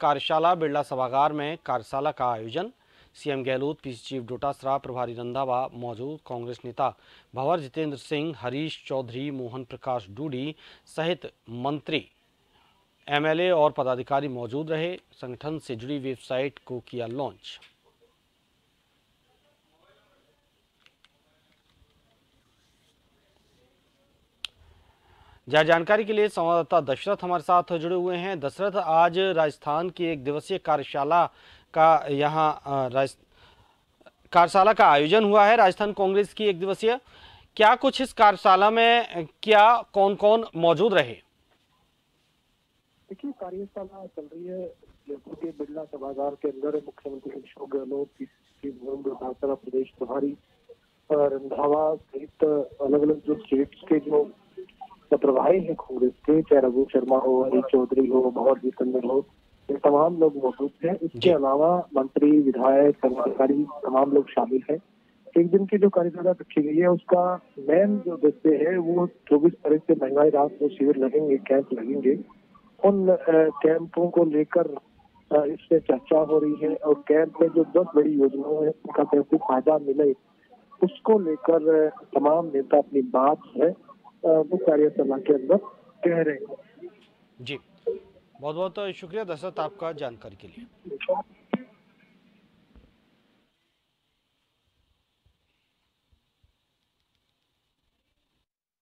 कार्यशाला बिरला सभागार में कार्यशाला का आयोजन। CM Gehlot, PCC chief Dotasra, प्रभारी रंधावा मौजूद। कांग्रेस नेता भंवर जितेंद्र सिंह, हरीश चौधरी, मोहन प्रकाश डूडी सहित मंत्री, एमएलए और पदाधिकारी मौजूद रहे। संगठन से जुड़ी वेबसाइट को किया लॉन्च। जानकारी के लिए संवाददाता दशरथ हमारे साथ जुड़े हुए हैं। दशरथ, आज राजस्थान की एक दिवसीय कार्यशाला का आयोजन हुआ है, राजस्थान कांग्रेस की एक दिवसीय। क्या कुछ इस कार्यशाला में कौन कौन मौजूद रहे? देखिए, कार्यशाला चल रही है जयपुर के बिरला सभागार के अंदर। मुख्यमंत्री अशोक गहलोत, प्रदेश प्रभारी रंधावा सहित अलग अलग जो स्टेट के जो प्रभारी है कांग्रेस के, चाहे रघु शर्मा हो, हरीश चौधरी हो, भंवर जितेंद्र हो, ये तमाम लोग मौजूद हैं। इसके अलावा मंत्री, विधायक, कर्मचारी तमाम लोग शामिल हैं। एक दिन की जो कार्यशाला रखी गई है उसका मेन जो उद्देश्य है वो 24 तारीख से महंगाई राहत में शिविर लगेंगे, कैंप लगेंगे। उन कैंपों को लेकर इस पर चर्चा हो रही है और कैंप में जो 10 बड़ी योजनाओं है उनका कैसे फायदा मिले उसको लेकर तमाम नेता अपनी बात है कार्यशाला के अंदर कह रहे हैं। जी, बहुत बहुत शुक्रिया दशरथ आपका जानकारी के लिए।